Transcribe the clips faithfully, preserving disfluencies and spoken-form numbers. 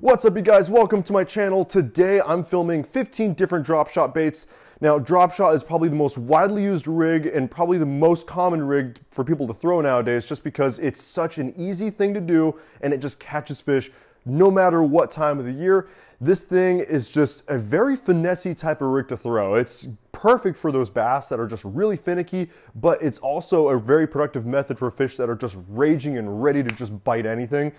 What's up, you guys? Welcome to my channel. Today I'm filming fifteen different drop shot baits. Now, drop shot is probably the most widely used rig and probably the most common rig for people to throw nowadays, just because it's such an easy thing to do and it just catches fish no matter what time of the year. This thing is just a very finessey type of rig to throw. It's perfect for those bass that are just really finicky, but it's also a very productive method for fish that are just raging and ready to just bite anything.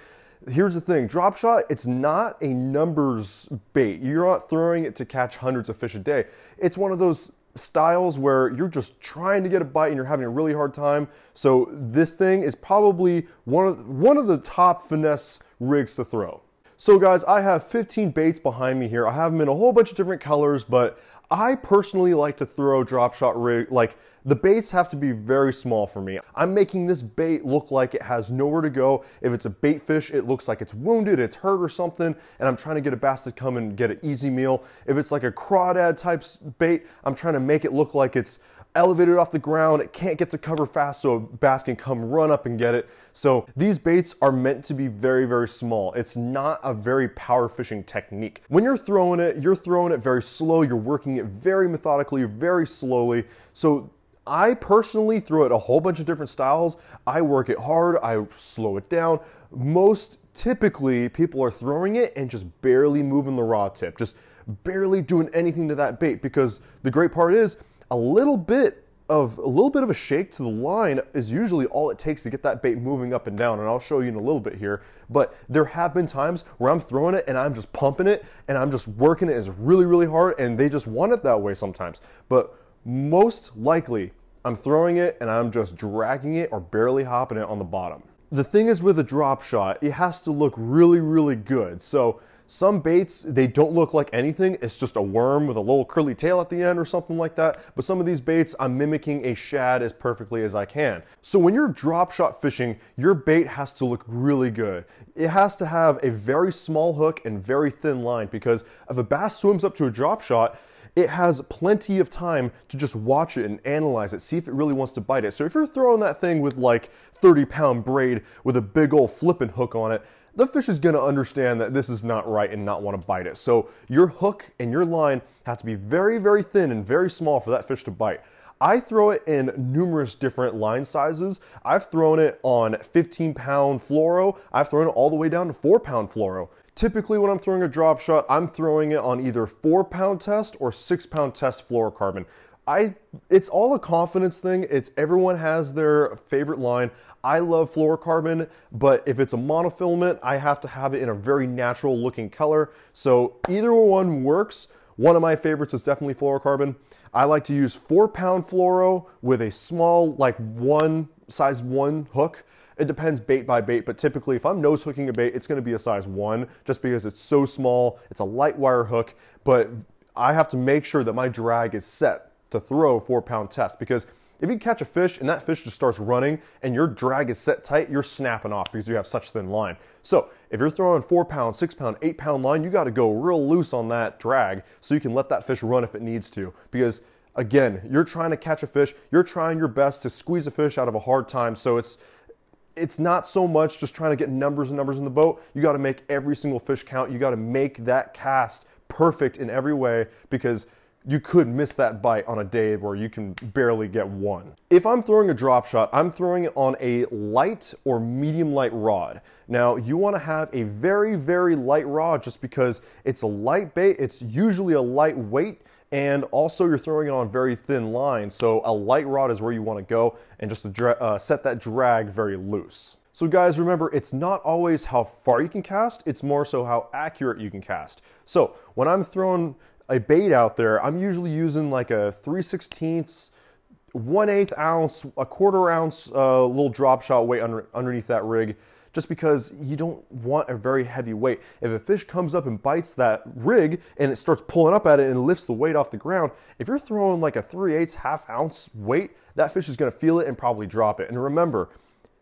Here's the thing, drop shot, it's not a numbers bait. You're not throwing it to catch hundreds of fish a day. It's one of those styles where you're just trying to get a bite and you're having a really hard time. So this thing is probably one of, one of the top finesse rigs to throw. So guys, I have fifteen baits behind me here. I have them in a whole bunch of different colors, but I personally like to throw drop shot rig, like the baits have to be very small for me. I'm making this bait look like it has nowhere to go. If it's a bait fish, it looks like it's wounded, it's hurt or something, and I'm trying to get a bass to come and get an easy meal. If it's like a crawdad type bait, I'm trying to make it look like it's elevated off the ground, it can't get to cover fast so a bass can come run up and get it. So these baits are meant to be very, very small. It's not a very power fishing technique. When you're throwing it, you're throwing it very slow, you're working it very methodically, very slowly. So I personally throw it a whole bunch of different styles. I work it hard, I slow it down. Most typically people are throwing it and just barely moving the rod tip, just barely doing anything to that bait, because the great part is A little bit of a little bit of a shake to the line is usually all it takes to get that bait moving up and down, and I'll show you in a little bit here. But there have been times where I'm throwing it and I'm just pumping it and I'm just working it as really, really hard, and they just want it that way sometimes. But most likely, I'm throwing it and I'm just dragging it or barely hopping it on the bottom. The thing is, with a drop shot, it has to look really, really good. So some baits, they don't look like anything. It's just a worm with a little curly tail at the end or something like that. But some of these baits, I'm mimicking a shad as perfectly as I can. So when you're drop shot fishing, your bait has to look really good. It has to have a very small hook and very thin line, because if a bass swims up to a drop shot, it has plenty of time to just watch it and analyze it, see if it really wants to bite it. So if you're throwing that thing with like thirty pound braid with a big old flipping hook on it, the fish is gonna understand that this is not right and not wanna bite it. So your hook and your line have to be very, very thin and very small for that fish to bite. I throw it in numerous different line sizes. I've thrown it on fifteen pound fluoro. I've thrown it all the way down to four pound fluoro. Typically when I'm throwing a drop shot, I'm throwing it on either four pound test or six pound test fluorocarbon. I, it's all a confidence thing. It's everyone has their favorite line. I love fluorocarbon, but if it's a monofilament, I have to have it in a very natural looking color. So either one works. One of my favorites is definitely fluorocarbon. I like to use four pound fluoro with a small, like one size one hook. It depends bait by bait, but typically if I'm nose hooking a bait, it's gonna be a size one, just because it's so small, it's a light wire hook, but I have to make sure that my drag is set to throw four pound test, because if you catch a fish and that fish just starts running and your drag is set tight, you're snapping off because you have such thin line. So if you're throwing four pound, six pound, eight pound line, you got to go real loose on that drag so you can let that fish run if it needs to. Because again, you're trying to catch a fish, you're trying your best to squeeze a fish out of a hard time. So it's it's not so much just trying to get numbers and numbers in the boat. You got to make every single fish count. You got to make that cast perfect in every way, because you could miss that bite on a day where you can barely get one. If I'm throwing a drop shot, I'm throwing it on a light or medium light rod. Now, you wanna have a very, very light rod, just because it's a light bait, it's usually a light weight, and also you're throwing it on very thin line, so a light rod is where you wanna go, and just to dra uh, set that drag very loose. So guys, remember, it's not always how far you can cast, it's more so how accurate you can cast. So when I'm throwing a bait out there, I'm usually using like a three sixteenths, one eighth ounce, a quarter ounce uh, little drop shot weight under, underneath that rig, just because you don't want a very heavy weight. If a fish comes up and bites that rig and it starts pulling up at it and lifts the weight off the ground, if you're throwing like a three eighths half ounce weight, that fish is gonna feel it and probably drop it. And remember,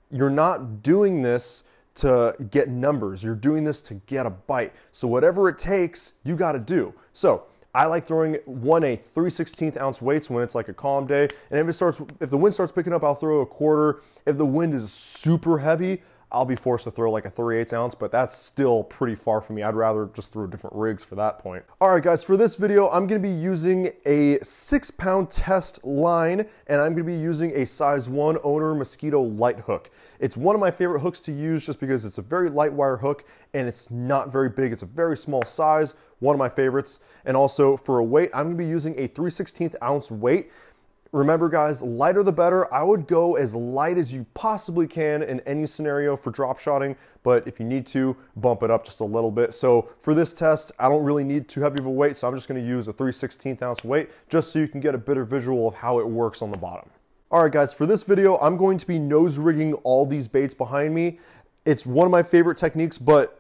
you're not doing this to get numbers, you're doing this to get a bite. So whatever it takes, you gotta do. So I like throwing one eighth, three sixteenth ounce weights when it's like a calm day. And if it starts, if the wind starts picking up, I'll throw a quarter. If the wind is super heavy, I'll be forced to throw like a three eighths ounce, but that's still pretty far from me. I'd rather just throw different rigs for that point. All right, guys, for this video, I'm gonna be using a six pound test line, and I'm gonna be using a size one Owner Mosquito light hook. It's one of my favorite hooks to use just because it's a very light wire hook and it's not very big. It's a very small size, one of my favorites. And also for a weight, I'm gonna be using a three sixteenth ounce weight. Remember guys, lighter the better. I would go as light as you possibly can in any scenario for drop shotting, but if you need to, bump it up just a little bit. So for this test, I don't really need too heavy of a weight, so I'm just gonna use a three sixteenth ounce weight just so you can get a better visual of how it works on the bottom. All right guys, for this video, I'm going to be nose rigging all these baits behind me. It's one of my favorite techniques, but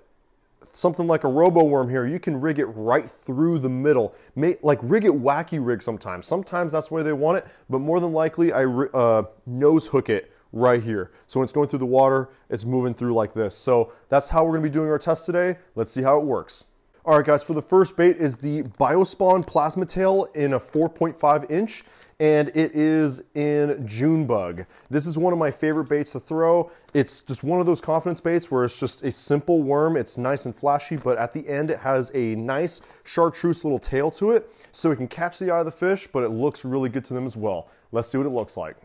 something like a robo worm here, you can rig it right through the middle. Make, like rig it wacky rig sometimes. Sometimes that's the way they want it, but more than likely I uh, nose hook it right here. So when it's going through the water, it's moving through like this. So that's how we're gonna be doing our test today. Let's see how it works. All right guys, for the first bait is the BioSpawn Plasma Tail in a four point five inch, and it is in Junebug. This is one of my favorite baits to throw. It's just one of those confidence baits where it's just a simple worm. It's nice and flashy, but at the end it has a nice chartreuse little tail to it, so it can catch the eye of the fish, but it looks really good to them as well. Let's see what it looks like.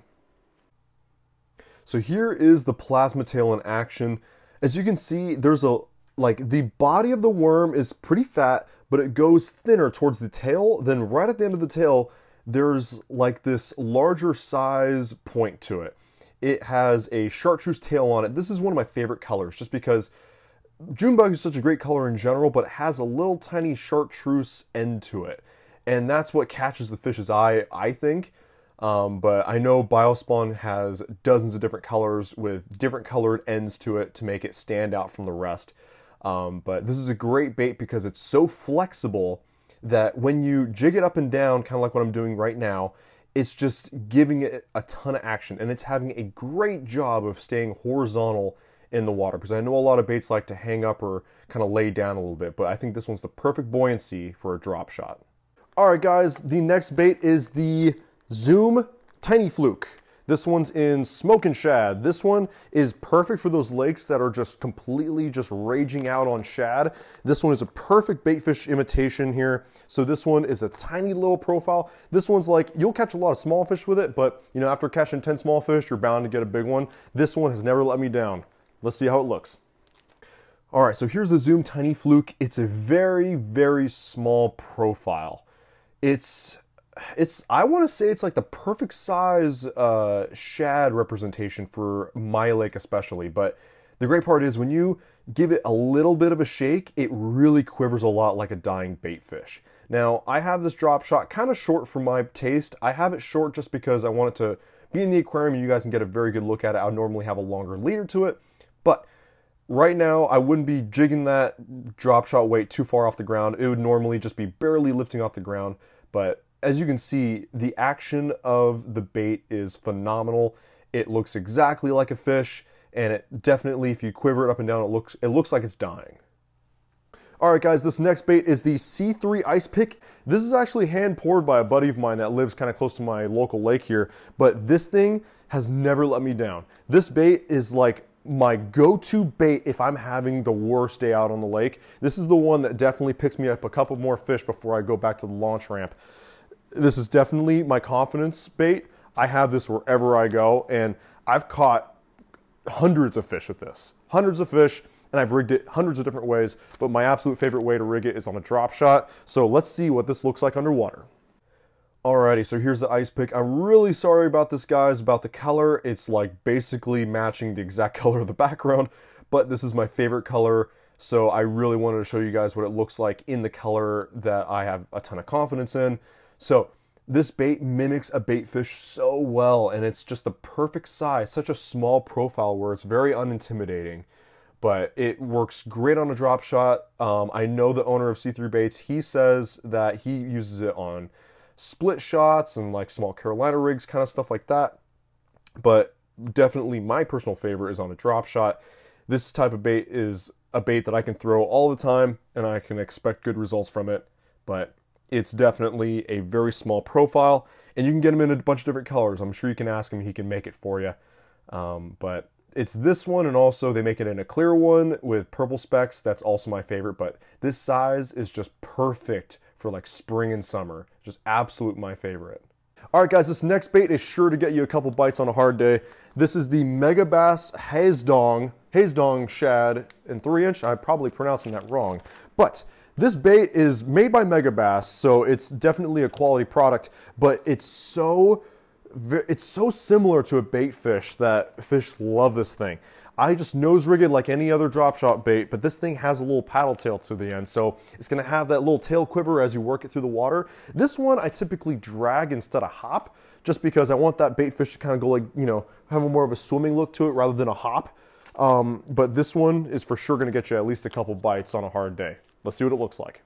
So here is the Plasma Tail in action. As you can see, there's a Like the body of the worm is pretty fat, but it goes thinner towards the tail. Then right at the end of the tail, there's like this larger size point to it. It has a chartreuse tail on it. This is one of my favorite colors just because Junebug is such a great color in general, but it has a little tiny chartreuse end to it. And that's what catches the fish's eye, I think. Um, but I know BioSpawn has dozens of different colors with different colored ends to it to make it stand out from the rest. Um, but this is a great bait because it's so flexible that when you jig it up and down, kind of like what I'm doing right now, it's just giving it a ton of action, and it's having a great job of staying horizontal in the water, because I know a lot of baits like to hang up or kind of lay down a little bit, but I think this one's the perfect buoyancy for a drop shot. All right guys, the next bait is the Zoom Tiny Fluke. This one's in Smokin' Shad. This one is perfect for those lakes that are just completely just raging out on shad. This one is a perfect baitfish imitation here. So this one is a tiny little profile. This one's like, you'll catch a lot of small fish with it, but you know, after catching ten small fish, you're bound to get a big one. This one has never let me down. Let's see how it looks. All right, so here's the Zoom Tiny Fluke. It's a very, very small profile. It's, It's, I want to say it's like the perfect size uh, shad representation for my lake especially, but the great part is when you give it a little bit of a shake, it really quivers a lot like a dying bait fish. Now, I have this drop shot kind of short for my taste. I have it short just because I want it to be in the aquarium and you guys can get a very good look at it. I would normally have a longer leader to it, but right now, I wouldn't be jigging that drop shot weight too far off the ground. It would normally just be barely lifting off the ground, but as you can see, the action of the bait is phenomenal. It looks exactly like a fish, and it definitely, if you quiver it up and down, it looks it looks like it's dying. All right, guys, this next bait is the C three Ice Pick. This is actually hand poured by a buddy of mine that lives kind of close to my local lake here, but this thing has never let me down. This bait is like my go-to bait if I'm having the worst day out on the lake. This is the one that definitely picks me up a couple more fish before I go back to the launch ramp. This is definitely my confidence bait. I have this wherever I go, and I've caught hundreds of fish with this. Hundreds of fish, and I've rigged it hundreds of different ways, but my absolute favorite way to rig it is on a drop shot. So let's see what this looks like underwater. Alrighty, so here's the Ice Pick. I'm really sorry about this, guys, about the color. It's like basically matching the exact color of the background, but this is my favorite color. So I really wanted to show you guys what it looks like in the color that I have a ton of confidence in. So this bait mimics a bait fish so well, and it's just the perfect size, such a small profile where it's very unintimidating, but it works great on a drop shot. Um, I know the owner of C three Baits, he says that he uses it on split shots and like small Carolina rigs, kind of stuff like that. But definitely my personal favorite is on a drop shot. This type of bait is a bait that I can throw all the time and I can expect good results from it, but it's definitely a very small profile, and you can get them in a bunch of different colors. I'm sure you can ask him, he can make it for you. Um, but it's this one, and also they make it in a clear one with purple specks. That's also my favorite, but this size is just perfect for like spring and summer. Just absolute my favorite. All right, guys, this next bait is sure to get you a couple bites on a hard day. This is the Megabass Hazedong, Hazedong shad in three inch. I'm probably pronouncing that wrong, but this bait is made by Megabass, so it's definitely a quality product, but it's so, it's so similar to a bait fish that fish love this thing. I just nose rig it like any other drop shot bait, but this thing has a little paddle tail to the end, so it's gonna have that little tail quiver as you work it through the water. This one I typically drag instead of hop, just because I want that bait fish to kind of go like, you know, have a more of a swimming look to it rather than a hop. Um, but this one is for sure gonna get you at least a couple bites on a hard day. Let's see what it looks like.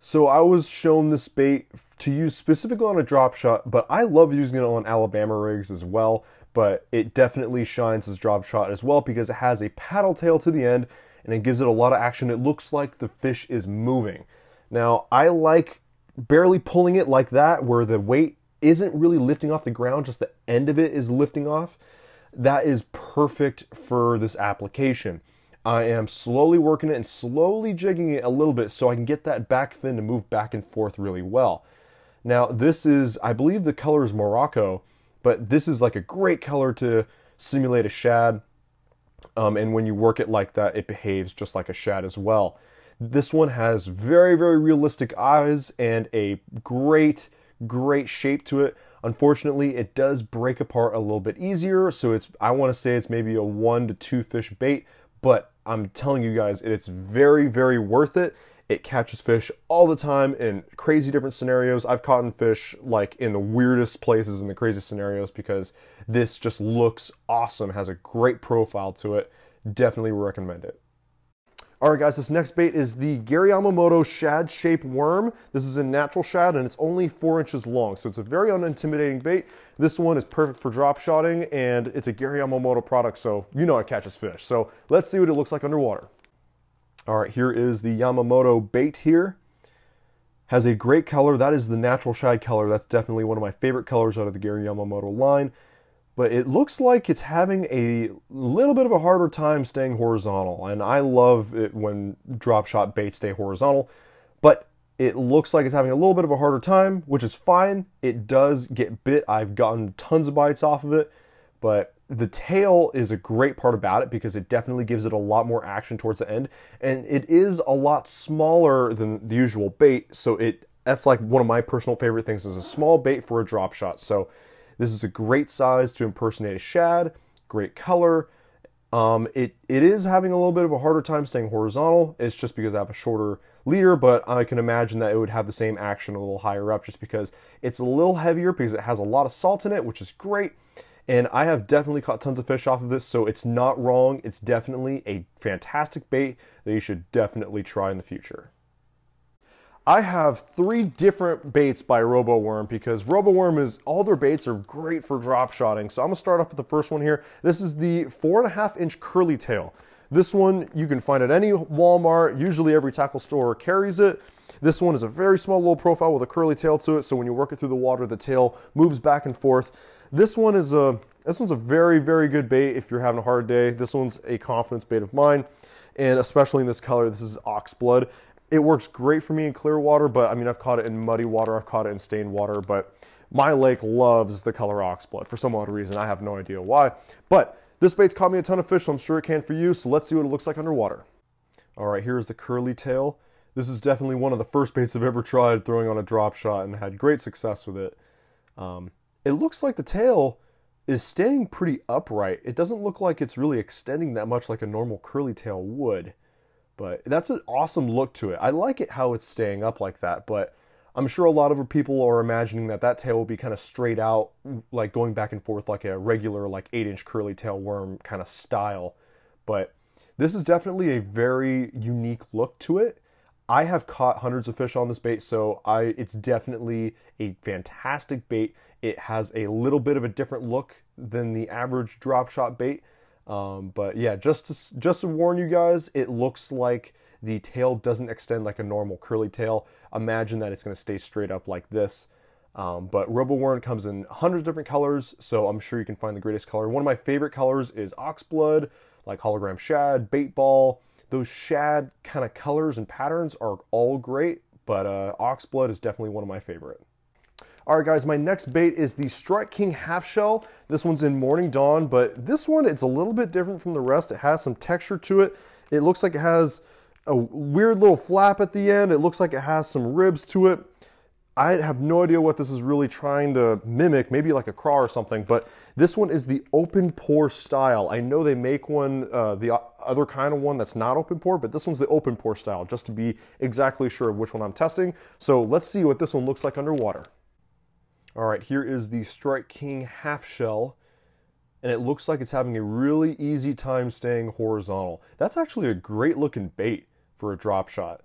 So I was shown this bait to use specifically on a drop shot, but I love using it on Alabama rigs as well, but it definitely shines as drop shot as well because it has a paddle tail to the end and it gives it a lot of action. It looks like the fish is moving. Now, I like barely pulling it like that where the weight isn't really lifting off the ground, just the end of it is lifting off. That is perfect for this application. I am slowly working it and slowly jigging it a little bit so I can get that back fin to move back and forth really well. Now this is, I believe the color is Morocco, but this is like a great color to simulate a shad. Um, and when you work it like that, it behaves just like a shad as well. This one has very, very realistic eyes and a great, great shape to it. Unfortunately, it does break apart a little bit easier. So it's, I want to say it's maybe a one to two fish bait, but I'm telling you guys, it's very, very worth it. It catches fish all the time in crazy different scenarios. I've caught fish like in the weirdest places in the craziest scenarios because this just looks awesome. Has a great profile to it. Definitely recommend it. All right, guys, this next bait is the Gary Yamamoto shad shape worm. This is a natural shad and it's only four inches long, so it's a very unintimidating bait. This one is perfect for drop shotting and it's a Gary Yamamoto product, so you know it catches fish. So let's see what it looks like underwater. All right, here is the Yamamoto bait here. Has a great color. That is the natural shad color. That's definitely one of my favorite colors out of the Gary Yamamoto line. But it looks like it's having a little bit of a harder time staying horizontal. And I love it when drop shot baits stay horizontal, but it looks like it's having a little bit of a harder time, which is fine. It does get bit. I've gotten tons of bites off of it, but the tail is a great part about it because it definitely gives it a lot more action towards the end. And it is a lot smaller than the usual bait. So it, that's like one of my personal favorite things is a small bait for a drop shot. So this is a great size to impersonate a shad, great color. Um, it, it is having a little bit of a harder time staying horizontal. It's just because I have a shorter leader, but I can imagine that it would have the same action a little higher up just because it's a little heavier because it has a lot of salt in it, which is great. And I have definitely caught tons of fish off of this, so it's not wrong. It's definitely a fantastic bait that you should definitely try in the future. I have three different baits by RoboWorm because RoboWorm is, all their baits are great for drop shotting. So I'm gonna start off with the first one here. This is the four and a half inch curly tail. This one you can find at any Walmart, usually every tackle store carries it. This one is a very small little profile with a curly tail to it. So when you work it through the water, the tail moves back and forth. This one is a, this one's a very, very good bait if you're having a hard day. This one's a confidence bait of mine. And especially in this color, this is ox blood. It works great for me in clear water, but I mean, I've caught it in muddy water, I've caught it in stained water, but my lake loves the color oxblood for some odd reason. I have no idea why, but this bait's caught me a ton of fish, so I'm sure it can for you. So let's see what it looks like underwater. All right, here's the curly tail. This is definitely one of the first baits I've ever tried throwing on a drop shot and had great success with it. Um, it looks like the tail is staying pretty upright. It doesn't look like it's really extending that much like a normal curly tail would. But that's an awesome look to it. I like it how it's staying up like that, but I'm sure a lot of people are imagining that that tail will be kind of straight out, like going back and forth like a regular like eight inch curly tail worm kind of style. But this is definitely a very unique look to it. I have caught hundreds of fish on this bait, so I it's definitely a fantastic bait. It has a little bit of a different look than the average drop shot bait. Um, but yeah, just to, just to warn you guys, it looks like the tail doesn't extend like a normal curly tail. Imagine that it's going to stay straight up like this. Um, but RoboWorn comes in hundreds of different colors, so I'm sure you can find the greatest color. One of my favorite colors is Oxblood, like Hologram Shad, Bait Ball. Those shad kind of colors and patterns are all great, but uh, Oxblood is definitely one of my favorite. All right, guys, my next bait is the Strike King Half Shell. This one's in Morning Dawn, but this one, it's a little bit different from the rest. It has some texture to it. It looks like it has a weird little flap at the end. It looks like it has some ribs to it. I have no idea what this is really trying to mimic, maybe like a craw or something, but this one is the open pore style. I know they make one, uh, the other kind of one that's not open pore, but this one's the open pore style, just to be exactly sure of which one I'm testing. So let's see what this one looks like underwater. All right, here is the Strike King Half Shell, and it looks like it's having a really easy time staying horizontal. That's actually a great looking bait for a drop shot.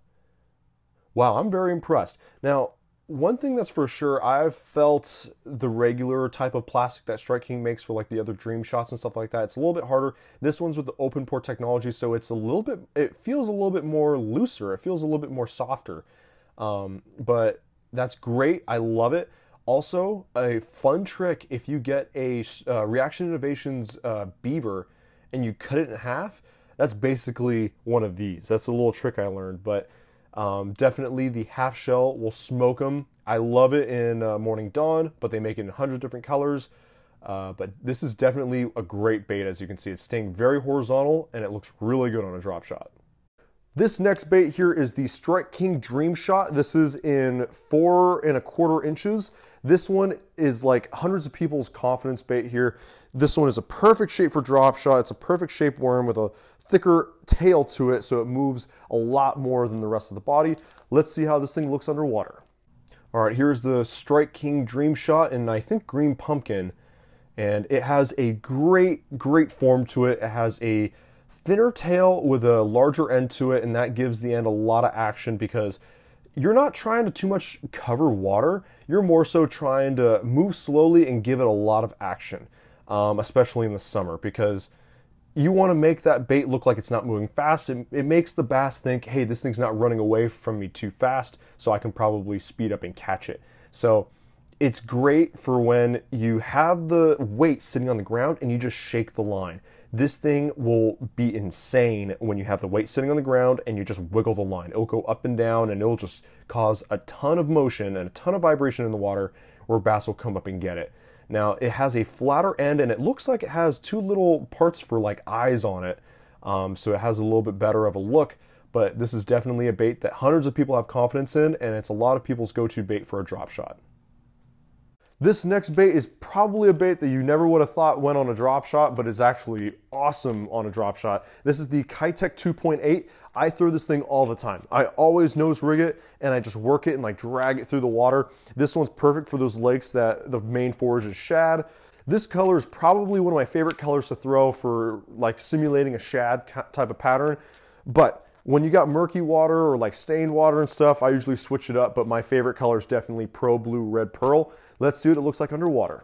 Wow, I'm very impressed. Now, one thing that's for sure, I've felt the regular type of plastic that Strike King makes for like the other Dream Shots and stuff like that. It's a little bit harder. This one's with the open pore technology, so it's a little bit, it feels a little bit more looser. It feels a little bit more softer, um, but that's great. I love it. Also, a fun trick, if you get a uh, Reaction Innovations uh, beaver and you cut it in half, that's basically one of these. That's a little trick I learned, but um, definitely the half shell will smoke them. I love it in uh, Morning Dawn, but they make it in hundreds of different colors. Uh, but this is definitely a great bait, as you can see. It's staying very horizontal, and it looks really good on a drop shot. This next bait here is the Strike King Dream Shot. This is in four and a quarter inches. This one is like hundreds of people's confidence bait here. This one is a perfect shape for drop shot. It's a perfect shape worm with a thicker tail to it, so it moves a lot more than the rest of the body. Let's see how this thing looks underwater. All right, here's the Strike King Dream Shot, and I think Green Pumpkin. And it has a great, great form to it. It has a thinner tail with a larger end to it, and that gives the end a lot of action because you're not trying to too much cover water. You're more so trying to move slowly and give it a lot of action, um, especially in the summer, because you want to make that bait look like it's not moving fast. It, it makes the bass think, hey, this thing's not running away from me too fast, so I can probably speed up and catch it. So it's great for when you have the weight sitting on the ground and you just shake the line. This thing will be insane when you have the weight sitting on the ground and you just wiggle the line. It'll go up and down, and it'll just cause a ton of motion and a ton of vibration in the water where bass will come up and get it. Now, it has a flatter end, and it looks like it has two little parts for like eyes on it. Um, so it has a little bit better of a look, but this is definitely a bait that hundreds of people have confidence in, and it's a lot of people's go-to bait for a drop shot. This next bait is probably a bait that you never would have thought went on a drop shot, but is actually awesome on a drop shot. This is the Keitech two point eight. I throw this thing all the time. I always nose rig it, and I just work it and like drag it through the water. This one's perfect for those lakes that the main forage is shad. This color is probably one of my favorite colors to throw for like simulating a shad type of pattern, but when you got murky water or like stained water and stuff, I usually switch it up, but my favorite color is definitely Pro Blue Red Pearl. Let's see what it looks like underwater.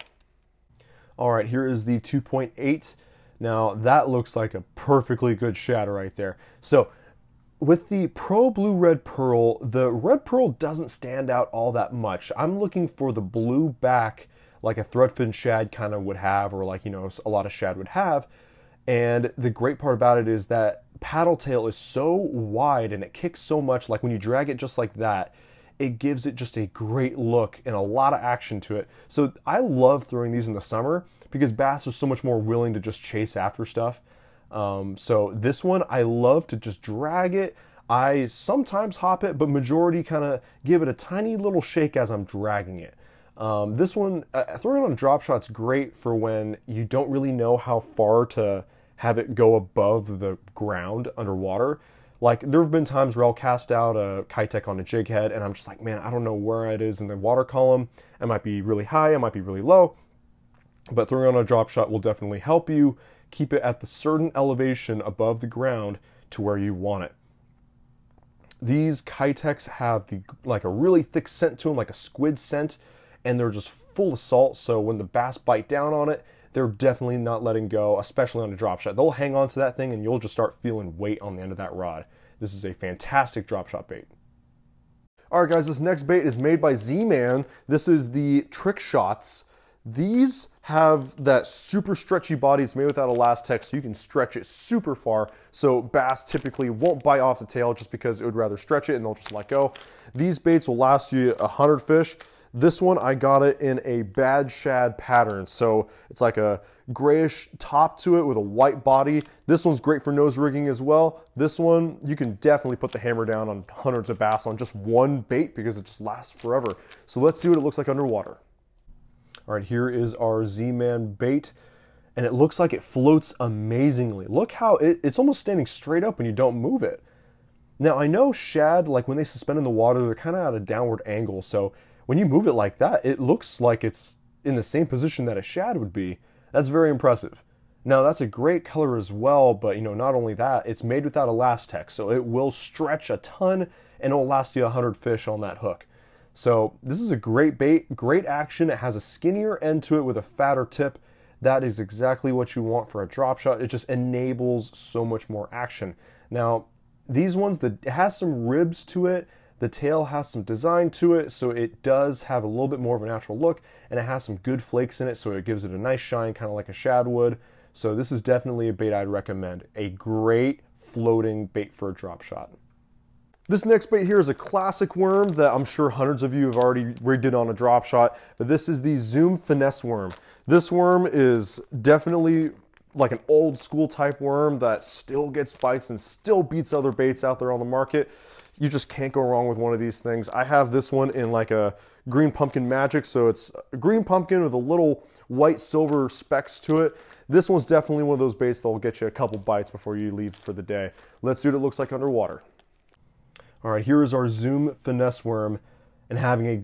All right, here is the two point eight. Now that looks like a perfectly good shad right there. So with the Pro Blue Red Pearl, the Red Pearl doesn't stand out all that much. I'm looking for the blue back, like a threadfin shad kind of would have, or like, you know, a lot of shad would have. And the great part about it is that paddle tail is so wide and it kicks so much, like when you drag it just like that, it gives it just a great look and a lot of action to it. So I love throwing these in the summer because bass are so much more willing to just chase after stuff. Um, so this one, I love to just drag it. I sometimes hop it, but majority kind of give it a tiny little shake as I'm dragging it. Um, this one, uh, throwing on a drop shot's great for when you don't really know how far to have it go above the ground underwater. Like there have been times where I'll cast out a Keitech on a jig head and I'm just like, man, I don't know where it is in the water column. It might be really high, it might be really low, but throwing on a drop shot will definitely help you keep it at the certain elevation above the ground to where you want it. These Keitechs have the, like a really thick scent to them, like a squid scent, and they're just full of salt. So when the bass bite down on it, they're definitely not letting go, especially on a drop shot. They'll hang on to that thing and you'll just start feeling weight on the end of that rod. This is a fantastic drop shot bait. All right, guys, this next bait is made by Z-Man. This is the Trick Shotz. These have that super stretchy body. It's made without Elastec, so you can stretch it super far. So bass typically won't bite off the tail just because it would rather stretch it and they'll just let go. These baits will last you one hundred fish. This one, I got it in a bad shad pattern. So it's like a grayish top to it with a white body. This one's great for nose rigging as well. This one, you can definitely put the hammer down on hundreds of bass on just one bait because it just lasts forever. So let's see what it looks like underwater. All right, here is our Z-Man bait, and it looks like it floats amazingly. Look how it, it's almost standing straight up when you don't move it. Now, I know shad, like when they suspend in the water, they're kind of at a downward angle. So when you move it like that, it looks like it's in the same position that a shad would be. That's very impressive. Now, that's a great color as well, but you know, not only that, it's made without Elastec, so it will stretch a ton and it'll last you one hundred fish on that hook. So this is a great bait, great action. It has a skinnier end to it with a fatter tip. That is exactly what you want for a drop shot. It just enables so much more action. Now, these ones, the, it has some ribs to it. The tail has some design to it, so it does have a little bit more of a natural look, and it has some good flakes in it, so it gives it a nice shine, kind of like a shad would. So this is definitely a bait I'd recommend. A great floating bait for a drop shot. This next bait here is a classic worm that I'm sure hundreds of you have already rigged it on a drop shot, but this is the Zoom Finesse worm. This worm is definitely like an old school type worm that still gets bites and still beats other baits out there on the market. You just can't go wrong with one of these things. I have this one in like a green pumpkin magic, so it's a green pumpkin with a little white silver specks to it. This one's definitely one of those baits that will get you a couple bites before you leave for the day. Let's see what it looks like underwater. All right, here is our Zoom Finesse worm, and having a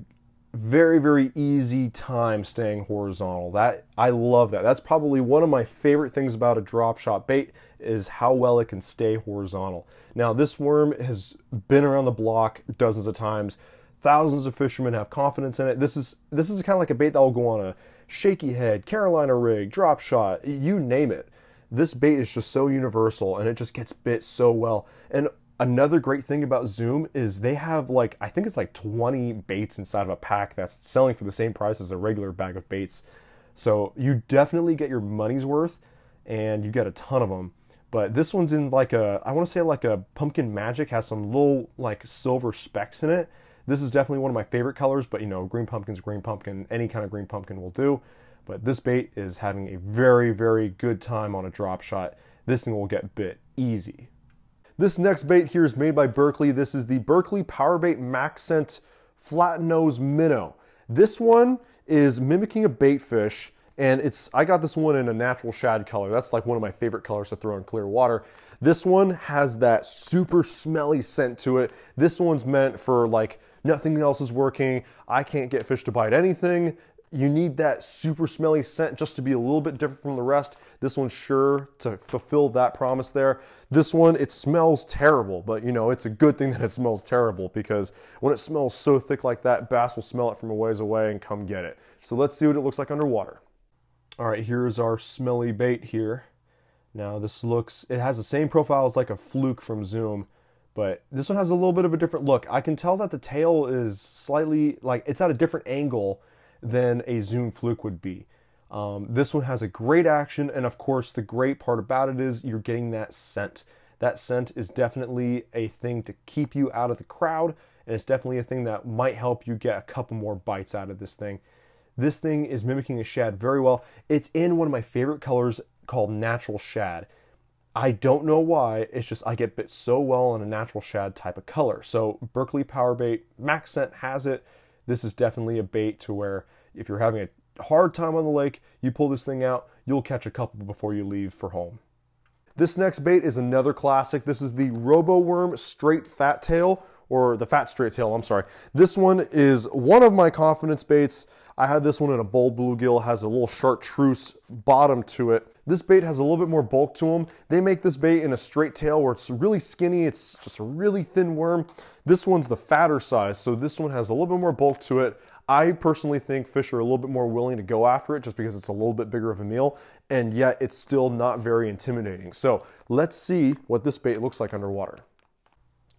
very, very easy time staying horizontal. That, I love that. That's probably one of my favorite things about a drop shot bait is how well it can stay horizontal. Now, this worm has been around the block dozens of times. Thousands of fishermen have confidence in it. This is, this is kind of like a bait that will go on a shaky head, Carolina rig, drop shot, you name it. This bait is just so universal, and it just gets bit so well. And another great thing about Zoom is they have like, I think it's like twenty baits inside of a pack that's selling for the same price as a regular bag of baits. So you definitely get your money's worth, and you get a ton of them. But this one's in like a, I want to say like a pumpkin magic, has some little like silver specks in it. This is definitely one of my favorite colors, but you know, green pumpkin's green pumpkin, any kind of green pumpkin will do. But this bait is having a very, very good time on a drop shot. This thing will get bit easy. This next bait here is made by Berkley. This is the Berkley Powerbait Maxscent Flat Nose Minnow. This one is mimicking a bait fish, and it's, I got this one in a natural shad color. That's like one of my favorite colors to throw in clear water. This one has that super smelly scent to it. This one's meant for like, nothing else is working. I can't get fish to bite anything. You need that super smelly scent just to be a little bit different from the rest. This one's sure to fulfill that promise there. This one, it smells terrible, but you know, it's a good thing that it smells terrible, because when it smells so thick like that, bass will smell it from a ways away and come get it. So let's see what it looks like underwater. All right, here's our smelly bait here. Now this looks, it has the same profile as like a fluke from Zoom, but this one has a little bit of a different look. I can tell that the tail is slightly, like it's at a different angle than a Zoom fluke would be. Um, this one has a great action, and of course the great part about it is you're getting that scent. That scent is definitely a thing to keep you out of the crowd, and it's definitely a thing that might help you get a couple more bites out of this thing. This thing is mimicking a shad very well. It's in one of my favorite colors called natural shad. I don't know why, it's just I get bit so well in a natural shad type of color. So Berkley Powerbait Maxscent has it. This is definitely a bait to where if you're having a hard time on the lake, you pull this thing out, you'll catch a couple before you leave for home. This next bait is another classic. This is the RoboWorm Straight Fat Tail, or the Fat Straight Tail, I'm sorry. This one is one of my confidence baits. I had this one in a bold bluegill, has a little chartreuse bottom to it. This bait has a little bit more bulk to them. They make this bait in a straight tail where it's really skinny. It's just a really thin worm. This one's the fatter size, so this one has a little bit more bulk to it. I personally think fish are a little bit more willing to go after it just because it's a little bit bigger of a meal, and yet it's still not very intimidating. So let's see what this bait looks like underwater.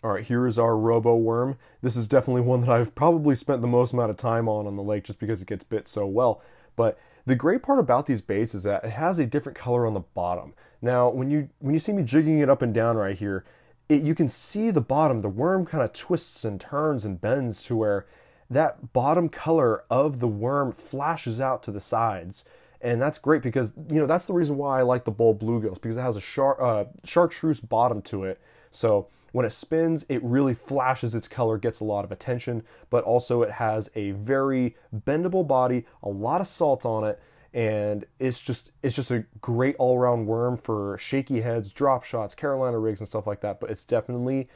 All right, here is our Robo Worm. This is definitely one that I've probably spent the most amount of time on on the lake just because it gets bit so well. But the great part about these baits is that it has a different color on the bottom. Now, when you when you see me jigging it up and down right here, it, you can see the bottom. The worm kind of twists and turns and bends to where that bottom color of the worm flashes out to the sides. And that's great because, you know, that's the reason why I like the Bull Bluegills, because it has a char uh, chartreuse bottom to it. So when it spins, it really flashes its color, gets a lot of attention, but also it has a very bendable body, a lot of salt on it, and it's just it's just a great all-around worm for shaky heads, drop shots, Carolina rigs, and stuff like that. But it's definitely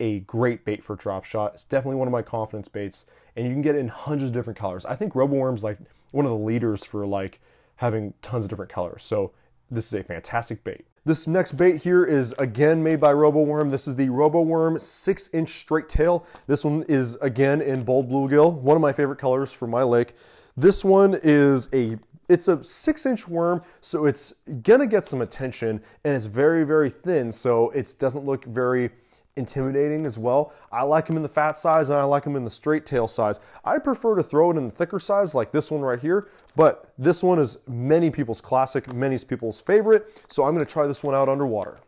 a great bait for drop shot. It's definitely one of my confidence baits, and you can get it in hundreds of different colors. I think RoboWorm's like one of the leaders for like having tons of different colors. So this is a fantastic bait. This next bait here is again made by RoboWorm. This is the RoboWorm six inch straight tail. This one is again in Bold Bluegill, one of my favorite colors for my lake. This one is a, it's a six inch worm, so it's gonna get some attention, and it's very, very thin. So it doesn't look very intimidating as well. I like them in the fat size and I like them in the straight tail size. I prefer to throw it in the thicker size like this one right here, but this one is many people's classic, many people's favorite, so I'm going to try this one out underwater.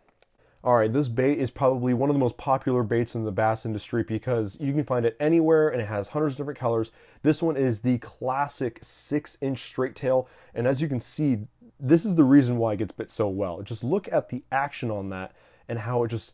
All right, this bait is probably one of the most popular baits in the bass industry because you can find it anywhere and it has hundreds of different colors. This one is the classic six inch straight tail, and as you can see, this is the reason why it gets bit so well. Just look at the action on that and how it just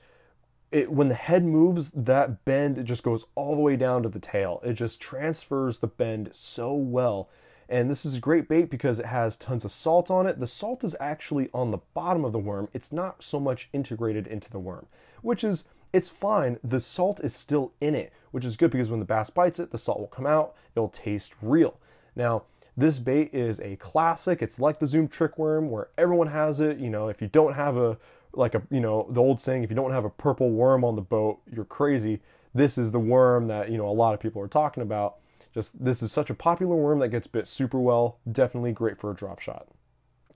It, when the head moves, that bend, it just goes all the way down to the tail. It just transfers the bend so well. And this is a great bait because it has tons of salt on it. The salt is actually on the bottom of the worm. It's not so much integrated into the worm, which is, it's fine. The salt is still in it, which is good because when the bass bites it, the salt will come out. It'll taste real. Now, this bait is a classic. It's like the Zoom Trick Worm where everyone has it. You know, if you don't have a like a, you know, the old saying, if you don't have a purple worm on the boat, you're crazy. This is the worm that, you know, a lot of people are talking about. Just, this is such a popular worm that gets bit super well. Definitely great for a drop shot.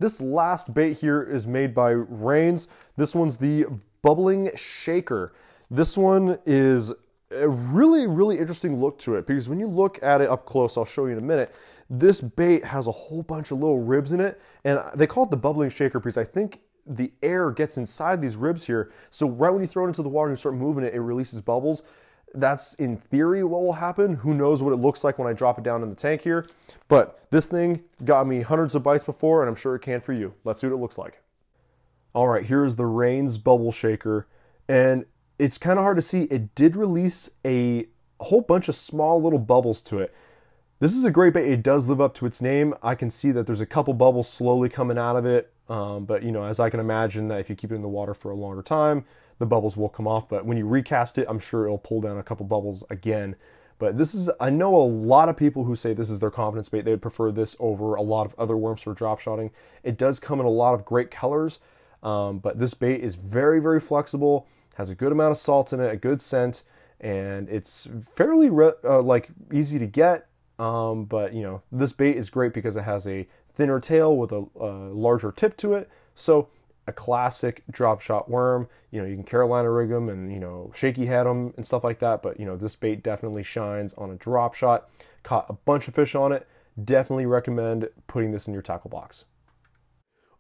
This last bait here is made by Reins. This one's the Bubbling Shaker. This one is a really, really interesting look to it because when you look at it up close, I'll show you in a minute, this bait has a whole bunch of little ribs in it. And they call it the Bubbling Shaker because I think the air gets inside these ribs here. So right when you throw it into the water and you start moving it, it releases bubbles. That's in theory what will happen. Who knows what it looks like when I drop it down in the tank here. But this thing got me hundreds of bites before, and I'm sure it can for you. Let's see what it looks like. All right, here is the Reins Bubble Shaker. And it's kind of hard to see. It did release a whole bunch of small little bubbles to it. This is a great bait. It does live up to its name. I can see that there's a couple bubbles slowly coming out of it. Um, but, you know, as I can imagine that if you keep it in the water for a longer time, the bubbles will come off. But when you recast it, I'm sure it'll pull down a couple bubbles again. But this is, I know a lot of people who say this is their confidence bait. They would prefer this over a lot of other worms for drop shotting. It does come in a lot of great colors. Um, but this bait is very, very flexible, has a good amount of salt in it, a good scent, and it's fairly re uh, like easy to get. Um, but, you know, this bait is great because it has a thinner tail with a, a larger tip to it. So a classic drop shot worm. You know, you can Carolina rig them and, you know, shaky head them and stuff like that. But, you know, this bait definitely shines on a drop shot. Caught a bunch of fish on it. Definitely recommend putting this in your tackle box.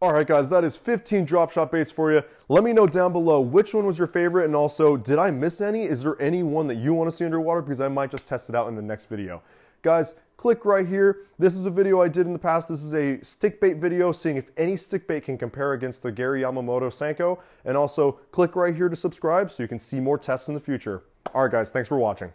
All right, guys, that is fifteen drop shot baits for you. Let me know down below which one was your favorite, and also, did I miss any? Is there any one that you want to see underwater? Because I might just test it out in the next video. Guys, click right here. This is a video I did in the past. This is a stick bait video, seeing if any stick bait can compare against the Gary Yamamoto Senko. And also, click right here to subscribe so you can see more tests in the future. All right, guys, thanks for watching.